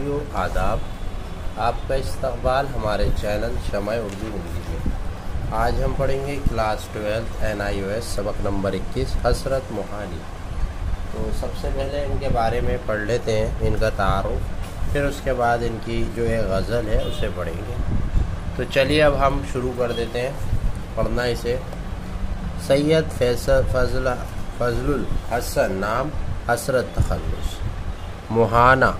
साथियों आदाब, आपका इस्तकबाल हमारे चैनल शमा-ए-उर्दू हिंदी में। आज हम पढ़ेंगे क्लास 12 NIOS सबक नंबर 21 हसरत मोहानी। तो सबसे पहले इनके बारे में पढ़ लेते हैं, इनका तारुफ, फिर उसके बाद इनकी जो है गज़ल है उसे पढ़ेंगे। तो चलिए अब हम शुरू कर देते हैं पढ़ना। इसे सैयद फैसल उल हसन, नाम हसरत तखल्लुस, मोहाना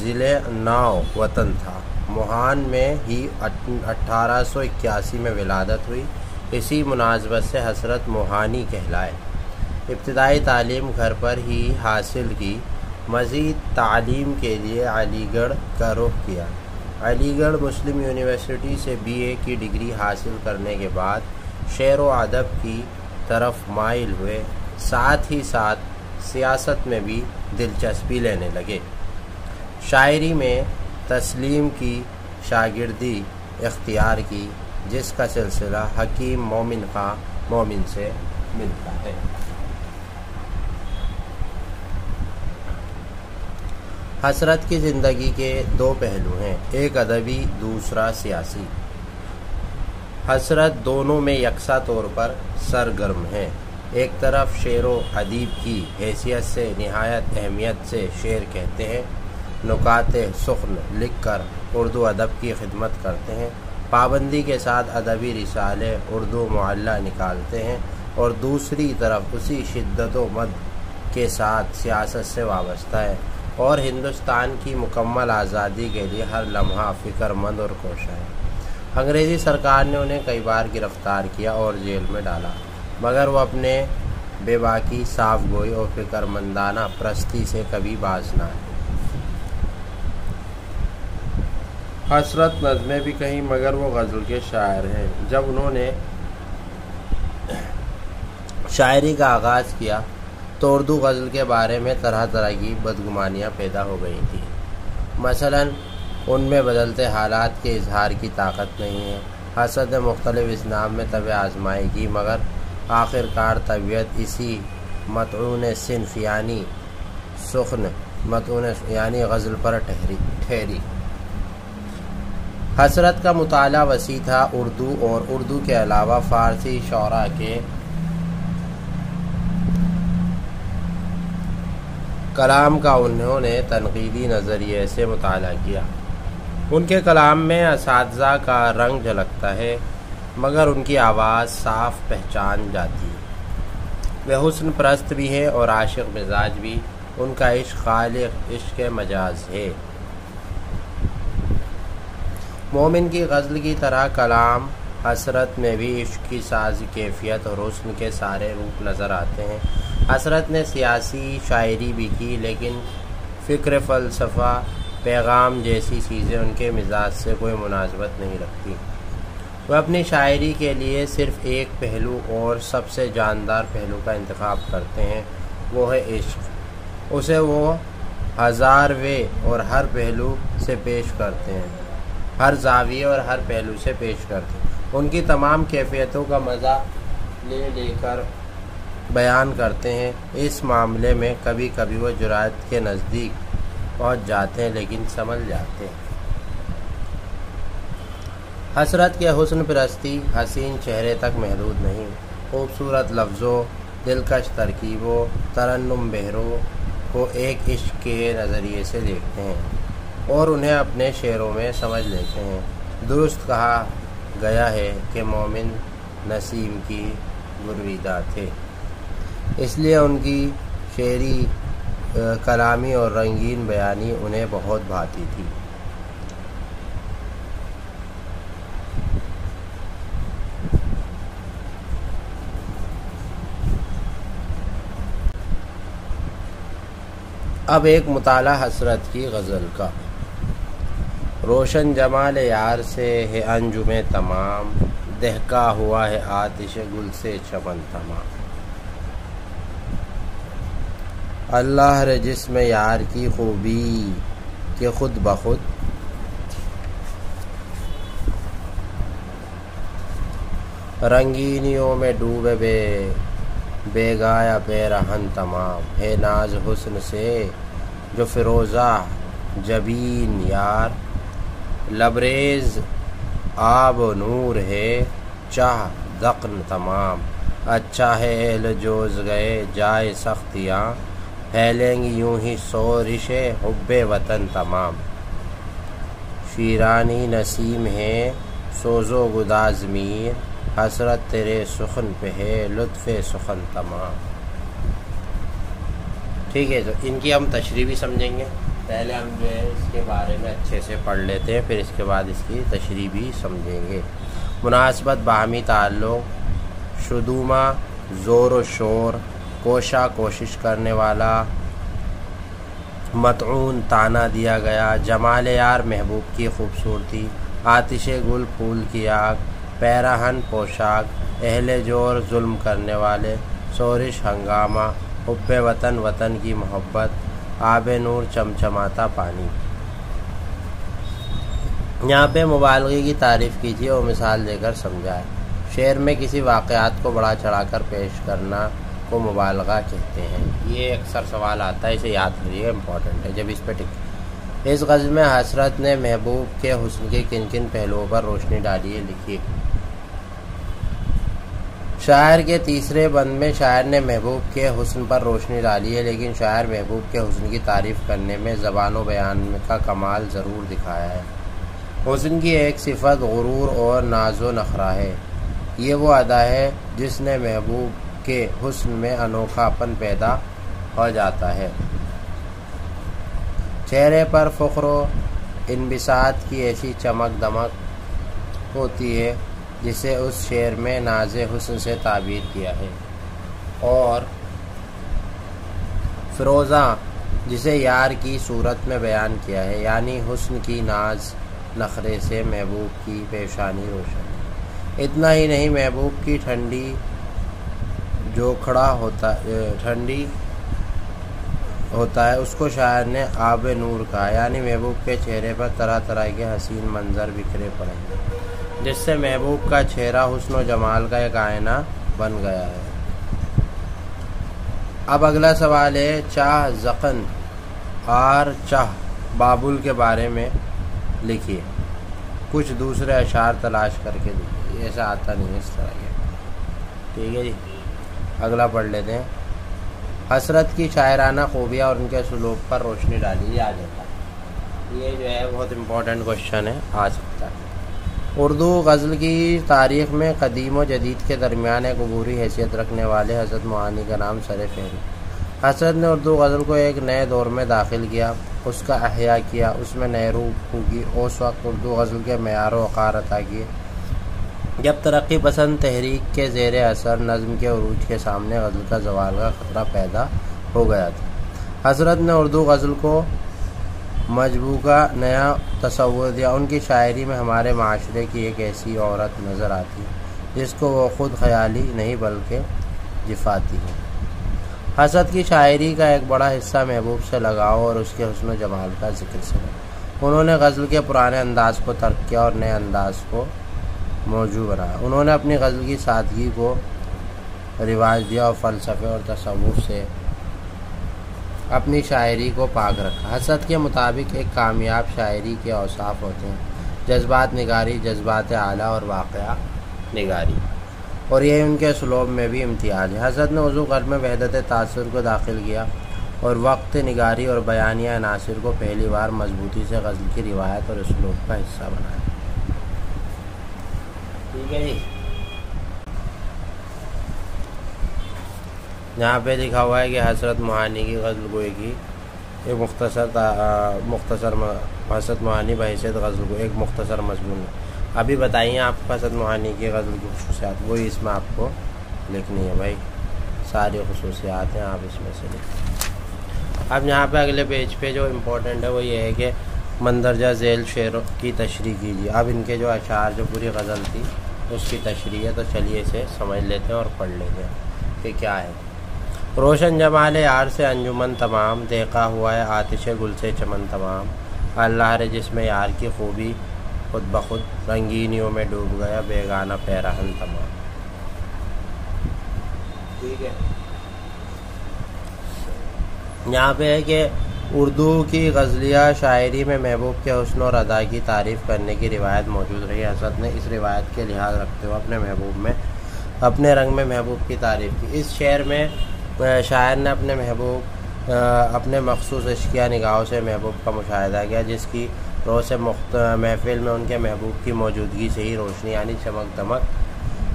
ज़िले नाव वतन था। मोहान में ही 1881 में विलादत हुई, इसी मुनासबत से हसरत मोहानी कहलाए। इब्तदाई तालीम घर पर ही हासिल की, मज़ीद तालीम के लिए अलीगढ़ का रुख किया। अलीगढ़ मुस्लिम यूनिवर्सिटी से BA की डिग्री हासिल करने के बाद शेर व अदब की तरफ माइल हुए, साथ ही साथ सियासत में भी दिलचस्पी लेने लगे। शायरी में तस्लीम की शागिर्दी इख्तियार की, जिसका सिलसिला हकीम मोमिन खां मोमिन से मिलता है। हसरत की ज़िंदगी के दो पहलू हैं, एक अदबी दूसरा सियासी। हसरत दोनों में यकसा तौर पर सरगर्म हैं। एक तरफ शेर व अदीब की हैसियत से नहायत अहमियत से शेर कहते हैं, नुकाते सुख्न लिख कर उर्दू अदब की खिदमत करते हैं, पाबंदी के साथ अदबी रिसाले उर्दू मुअल्ला निकालते हैं, और दूसरी तरफ उसी शिद्दत व मद के साथ सियासत से वाबस्ता है और हिंदुस्तान की मुकम्मल आज़ादी के लिए हर लम्हा फ़िक्रमंद और कोशा है। अंग्रेज़ी सरकार ने उन्हें कई बार गिरफ़्तार किया और जेल में डाला, मगर वह अपने बेबाकी साफ गोई और फिक्रमंदाना प्रस्ती से कभी बाज ना आए। हसरत नज़में भी कहीं, मगर वो गज़ल के शायर हैं। जब उन्होंने शायरी का आगाज़ किया तो उर्दू गज़ल के बारे में तरह तरह की बदगुमानियाँ पैदा हो गई थी। मसलन उनमें बदलते हालात के इजहार की ताकत नहीं है। हसरत ने मुख्तलिफ़ इस्लाम में तब आजमाई की, मगर आखिरकार तबीयत इसी मतऊन सिन्फ़ यानी सुख्न मतऊन यानी गज़ल पर ठहरी। हसरत का मुताला वसी था। उर्दू और उर्दू के अलावा फ़ारसी शोरा के कलाम का उन्होंने तनकीदी नज़रिए से मुताला किया। उनके कलाम में असातिज़ा का रंग झलकता है, मगर उनकी आवाज़ साफ पहचान जाती है। वे हुस्न परस्त भी हैं और आशिक मिजाज भी। उनका इश्क खालिक इश्क मजाज है। मोमिन की गज़ल की तरह कलाम हसरत में भी इश्क की साज़ कैफियत और हुस्न के सारे रूप नज़र आते हैं। हसरत ने सियासी शायरी भी की, लेकिन फ़िक्र फ़लसफ़ा पैगाम जैसी चीज़ें उनके मिजाज से कोई मुनासबत नहीं रखती। वह अपनी शायरी के लिए सिर्फ़ एक पहलू और सबसे जानदार पहलू का इंतखाब करते हैं, वो है इश्क। उसे वो हज़ारवें और हर पहलू से पेश करते हैं, हर जाविये और हर पहलू से पेश करते हैं। उनकी तमाम कैफियतों का मज़ा ले लेकर बयान करते हैं। इस मामले में कभी कभी वो जुरात के नज़दीक पहुँच जाते हैं, लेकिन संभल जाते हैं। हसरत के हुस्न परस्ती हसीन चेहरे तक महदूद नहीं, खूबसूरत लफ्ज़ों, दिलकश तरकीबों, तरन्नुम बहरों को एक इश्क के नज़रिए से देखते हैं और उन्हें अपने शेरों में समझ लेते हैं। दुरुस्त कहा गया है कि मोमिन नसीम की गुरविदा थे, इसलिए उनकी शेरी कलामी और रंगीन बयानी उन्हें बहुत भाती थी। अब एक मुताला हसरत की गज़ल का। रोशन जमाल यार से है अंजुम तमाम, दहका हुआ है आतिश गुल से चमन तमाम। अल्लाह रे जिस्म यार की खूबी के खुद ब खुद, रंगीनियों में डूबे बेगाया बेरहन तमाम। है नाज हुस्न से जो फिरोज़ा जबीन यार, लबरेज आब नूर है, चाह दक्न तमाम, अच्छा है अहल जोज गए जाए सख्तियाँ, फैलेंगी यूं ही सोरिश हुब्बे वतन तमाम। शीरानी नसीम है सोजो गुदाज़ मीर, हसरत तेरे सुखन पे है लुत्फ़ सुखन तमाम। ठीक है, तो इनकी हम तशरीह भी समझेंगे। पहले हम जो है इसके बारे में अच्छे से पढ़ लेते हैं, फिर इसके बाद इसकी तशरीह भी समझेंगे। मुनासबत बाहमी ताल्लुक़, शुदूमा ज़ोर व शोर, कोशा कोशिश करने वाला, मतऊन ताना दिया गया, जमाल यार महबूब की खूबसूरती, आतिश गुल फूल की आग, पैराहन पोशाक, अहले जोर जुल्म करने वाले, सोरिश हंगामा, हुब्बे वतन वतन की मोहब्बत, आब नूर चमचमाता पानी। यहाँ पे मुबालगे की तारीफ़ कीजिए और मिसाल देकर समझाए। शेर में किसी वाक़यात को बढ़ा चढ़ाकर पेश करना को मुबालगा कहते हैं। ये अक्सर सवाल आता है, इसे याद रखिए, इम्पॉर्टेंट है। जब इस पर टिक इस गज़ल में हसरत ने महबूब के हुस्न के किन किन पहलुओं पर रोशनी डाली है, लिखिए। शायर के तीसरे बंद में शायर ने महबूब के हुस्न पर रोशनी डाली है, लेकिन शायर महबूब के हुस्न की तारीफ़ करने में ज़बानो बयान का कमाल ज़रूर दिखाया है। हुस्न की एक सिफत गुरूर और नाजो नखरा है। ये वो अदा है जिसने महबूब के हुस्न में अनोखापन पैदा हो जाता है। चेहरे पर फ़ुख्र इनबिसात की ऐसी चमक दमक होती है जिसे उस शेर में नाज़े हुस्न से ताबीर किया है। और फ़िरोज़ा जिसे यार की सूरत में बयान किया है, यानी हुस्न की नाज नखरे से महबूब की पेशानी रोशन। इतना ही नहीं, महबूब की ठंडी जो खड़ा होता ठंडी होता है उसको शायर ने आब नूर कहा, यानी महबूब के चेहरे पर तरह तरह के हसीन मंजर बिखरे पड़े हैं, जिससे महबूब का चेहरा हुस्न व जमाल का एक आईना बन गया है। अब अगला सवाल है चाह जखन आर चाह बाबुल के बारे में लिखिए। कुछ दूसरे अशार तलाश करके लिखिए, ऐसा आता नहीं है इस तरह के। ठीक है जी, अगला पढ़ लेते हैं। हसरत की शायराना खूबियाँ और उनके सलूक पर रोशनी डाली, आ जाता है। ये जो है बहुत इम्पोर्टेंट क्वेश्चन है, आ सकता है। उर्दू गज़ल की तारीख़ में कदीम व जदीद के दरमियान एक अबूरी हैसियत रखने वाले हसरत मोहानी का नाम सर फहरी। हसरत ने उर्दू गज़ल को एक नए दौर में दाखिल किया, उसका अहया किया, उसमें नए रूप फूकी। उस वक्त उर्दू गज़ल के मेयार व वक़ार अता किए। जब तरक्की पसंद तहरीक के ज़ेर असर नज़म के उरूज के सामने गज़ल का ज़वाल का ख़तरा पैदा हो गया था, हसरत ने उर्दू गज़ल को मजबू का नया तसव्वुर दिया। उनकी शायरी में हमारे माशरे की एक ऐसी औरत नज़र आती जिसको वो ख़ुद ख़याली नहीं बल्कि जिफ़ाती है। हसरत की शायरी का एक बड़ा हिस्सा महबूब से लगाव और उसके हुस्न जमाल का जिक्र से है। उन्होंने गज़ल के पुराने अंदाज़ को तर्क किया और नए अंदाज़ को मौजू बनाया। उन्होंने अपनी गज़ल की सादगी को रिवाज दिया और फ़लसफ़े और तसव्वुफ़ से अपनी शायरी को पाक रखा। हसरत के मुताबिक एक कामयाब शायरी के औसाफ होते हैं: जज्बात निगारी, जज्बात आला और वाक़या निगारी, और यही उनके उसलूब में भी इम्तियाज़ है। हसरत ने उर्दू ग़ज़ल में वहदत तासुर को दाखिल किया और वक्त निगारी और बयानिया अनासिर को पहली बार मजबूती से गज़ल की रिवायत और उसलूब का हिस्सा बनाया। ठीक है जी, यहाँ पे लिखा हुआ है कि हसरत मोहानी की गज़ल गोई की एक हसरत मोहानी बहैसियत गज़ल गोई एक मुख्तसर मजमून है। अभी बताइए आप हसरत मोहानी की गज़ल की खसूसियात, वही इसमें आपको लिखनी है भाई, सारी खसूसियात हैं, आप इसमें से लिखें। अब यहाँ पे अगले पेज पे जो इम्पोर्टेंट है वो ये है कि मंदरजा झेल शेरों की तशरीह कीजिए। अब इनके जो अशार जो पूरी गज़ल थी उसकी तशरीह है, तो चलिए इसे समझ लेते हैं और पढ़ लेते हैं कि क्या है। रोशन जमाल यार से अंजुमन तमाम, देखा हुआ है आतिश गुल से चमन तमाम, अल्लाह रे जिसमें यार की खूबी खुद ब खुद, रंगीनियों में डूब गया बेगाना पैराहन तमाम। ठीक है, यहाँ पे है कि उर्दू की गज़लिया शायरी में महबूब के हुस्न और अदा की तारीफ़ करने की रिवायत मौजूद रही। हसरत ने इस रिवायत के लिहाज रखते हुए अपने रंग में महबूब की तारीफ़ की। इस शेर में शायर ने अपने मखसूस इश्किया निगाहों से महबूब का मुशाहिदा किया, जिसकी रोज़ महफिल में उनके महबूब की मौजूदगी से ही रोशनी यानी चमक दमक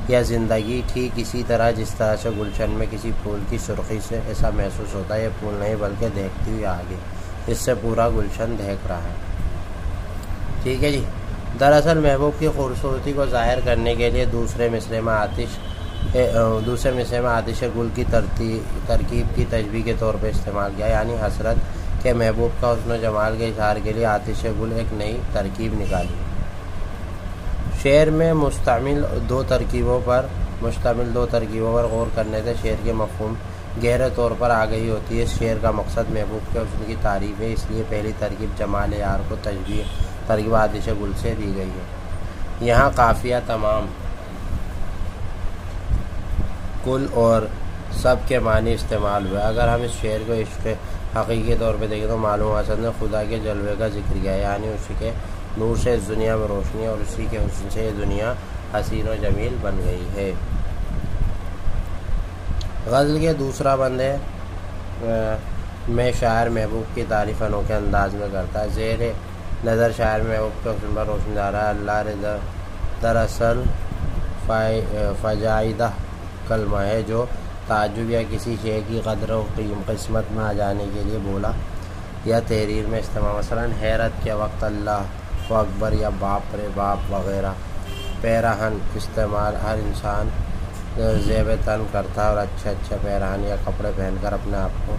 या ज़िंदगी थी। किसी तरह जिस तरह से गुलशन में किसी फूल की सुर्खी से ऐसा महसूस होता है, ये फूल नहीं बल्कि देखती हुई आगे, इससे पूरा गुलशन देख रहा है। ठीक है जी। दरअसल महबूब की खूबसूरती को ज़ाहिर करने के लिए दूसरे मिसरे में आतिश गुल की तरकीब की तजवीज़ के तौर पर इस्तेमाल किया। यानी हसरत के महबूब का हुस्न जमाल के इजहार के लिए आतिश गुल एक नई तरकीब निकाली। शेर में मुश्तमिल दो तरकीबों पर गौर करने से शेर के मफहूम गहरे तौर पर आ गई होती है। इस शेर का मकसद महबूब के हुस्न की तारीफ़ है, इसलिए पहली तरकीब जमाल यार को तरकीब आतिश गुल से दी गई है। यहाँ काफिया तमाम कुल और सब के मानी इस्तेमाल हुए। अगर हम इस शेर को इश्क़ हकीकी तौर पे देखें तो मालूम हसन ने खुदा के जलवे का जिक्र किया, यानी उसी के नूर से इस दुनिया में रोशनी और उसी के हुस्न से ये दुनिया हसीन और जमील बन गई है। गज़ल के दूसरा बंदे में शायर महबूब की तारीफ़ अनोखे अंदाज में करता है। ज़ेर नज़र शायर महबूब के हुस्न पर रोशनी डाल रहा है। अल्लाह रज़ा दरअसल फ़जाइदा कलमा है जो ताजुब या किसी शे की कदर व किस्मत में आ जाने के लिए बोला या तहरीर में इस्तेमाल, मसलन हैरत के वक्त अल्लाह अकबर या बाप रे बाप वगैरह पैराहन इस्तेमाल। हर इंसान जेब तन करता है और अच्छे अच्छे पैराहन या कपड़े पहनकर अपने आप को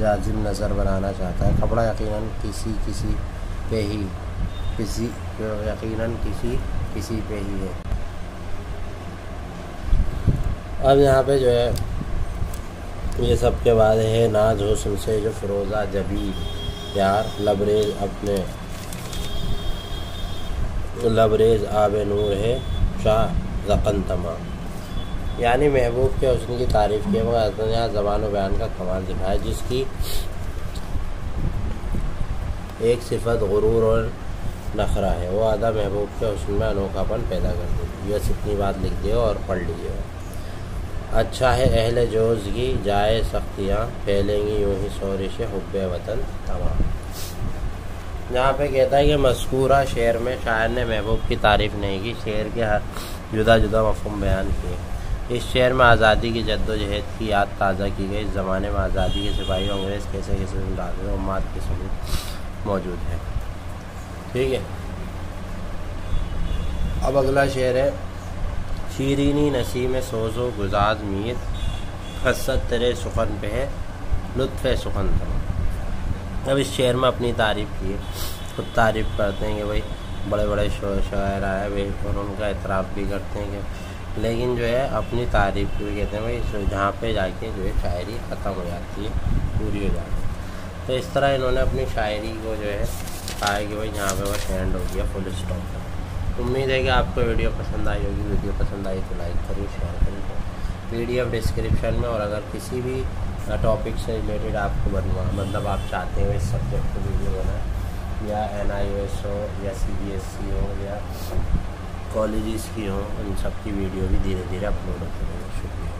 जाजिम नज़र बनाना चाहता है। कपड़ा यकीनन किसी पे ही है। अब यहाँ पे जो है ये सब के बाद है नाज हुस्न से जो फिरोज़ा जबी प्यार लबरेज आब नूर है शाह जकन तमाम। यानी महबूब के हुस्न की तारीफ़ के मगर यहाँ ज़बान व बयान का कमाल दिखाया, जिसकी एक सिफत गुरूर और नखरा है। वो आदा महबूब के हुस्न में अनोखापन पैदा कर देती। बस इतनी बात लिख दिए और पढ़ लीजिए। अच्छा है अहल जोज़गी जाए सख्तियाँ फैलेंगी यूँ ही शोरिश हुब्बे वतन तमाम। यहाँ पे कहता है कि मस्कूरा शेर में शायर ने महबूब की तारीफ़ नहीं की, शेर के हर जुदा जुदा मफ़हूम बयान किए। इस शेर में आज़ादी की जद्दोजहद की याद ताज़ा की गई। इस ज़माने में आज़ादी के सिपाही अंग्रेज़ कैसे कैसे उनके उम्माद के सबूत मौजूद है। ठीक है। अब अगला शेर है शीरीनी नसीम सोज़ो गुजाज मीर हसरत तेरे सुखन पे है लुत्फ़ सुखन तमाम। अब इस शेर में अपनी तारीफ़ की खुद तारीफ़ करते हैं कि भाई बड़े बड़े शायर आए भाई, और उनका एतराफ़ भी करते हैं कि लेकिन जो है अपनी तारीफ़ भी कहते हैं भाई, जहाँ पे जाके जो है शायरी ख़त्म हो जाती है, पूरी हो जाती है। तो इस तरह इन्होंने अपनी शायरी को जो है कहा कि भाई यहाँ पर बस एंड हो गया, फुल स्टॉप। उम्मीद है कि आपको वीडियो पसंद आई होगी। वीडियो पसंद आई तो लाइक करिए, शेयर करिए। PDF डिस्क्रिप्शन में, और अगर किसी भी टॉपिक से रिलेटेड आपको आप चाहते हो इस सब्जेक्ट को वीडियो बनाए, या NIOS हो या CBSE हो या कॉलेजेस की हो, उन सब की वीडियो भी धीरे धीरे अपलोड होती रहेगी। शुक्रिया।